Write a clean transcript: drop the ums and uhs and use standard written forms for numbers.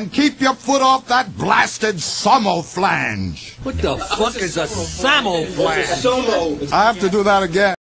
And keep your foot off that blasted Samoflange. What the fuck is a Samoflange? I have to do that again.